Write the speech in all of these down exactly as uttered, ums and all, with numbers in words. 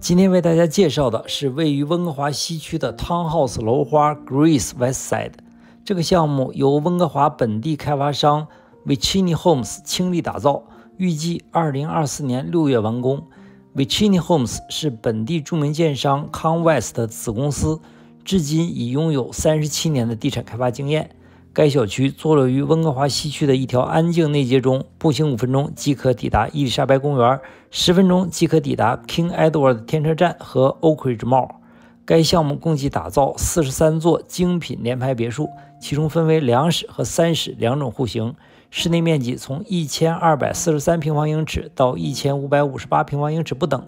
今天为大家介绍的是位于温哥华西区的 Townhouse 楼花 Grace Westside。这个项目由温哥华本地开发商 Vichini Homes 倾力打造，预计二零二四年六月完工。Vichini Homes 是本地著名建商 Conwest 的子公司，至今已拥有三十七年的地产开发经验。该小区坐落于温哥华西区的一条安静内街中，步行五分钟即可抵达伊丽莎白公园，十分钟即可抵达 King Edward 天车站和 Oak Ridge Mall。该项目共计打造四十三座精品联排别墅，其中分为两室和三室两种户型，室内面积从一千二百四十三平方英尺到一千五百五十八平方英尺不等。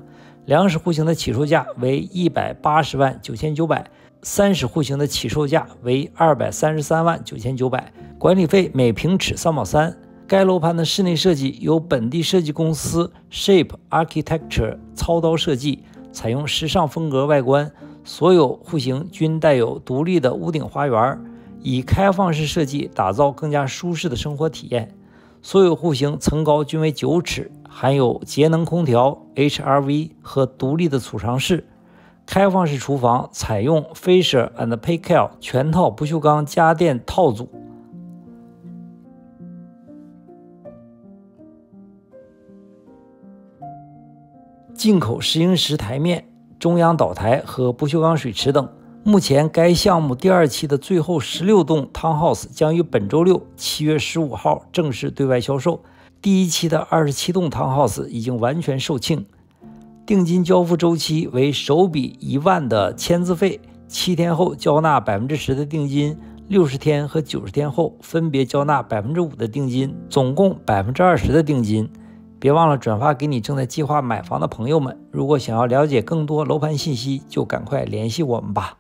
两室户型的起售价为 一百八十万九千九百。三室户型的起售价为 二百三十三万九千九百，管理费每平尺 三毛三。该楼盘的室内设计由本地设计公司 Shape Architecture 操刀设计，采用时尚风格外观，所有户型均带有独立的屋顶花园，以开放式设计打造更加舒适的生活体验。所有户型层高均为九尺，含有节能空调、H R V 和独立的储藏室。开放式厨房采用 Fisher and Paykel 全套不锈钢家电套组。进口石英石台面、中央岛台和不锈钢水池等。目前该项目第二期的最后十六栋 Townhouse 将于本周六七月十五号正式对外销售。第一期的二十七栋 Townhouse 已经完全售罄。定金交付周期为首笔一万的签字费，七天后交纳百分之十的定金，六十天和九十天后分别交纳百分之五的定金，总共百分之二十的定金。别忘了转发给你正在计划买房的朋友们。如果想要了解更多楼盘信息，就赶快联系我们吧。